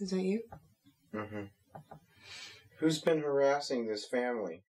Is that you? Mm-hmm. Who's been harassing this family?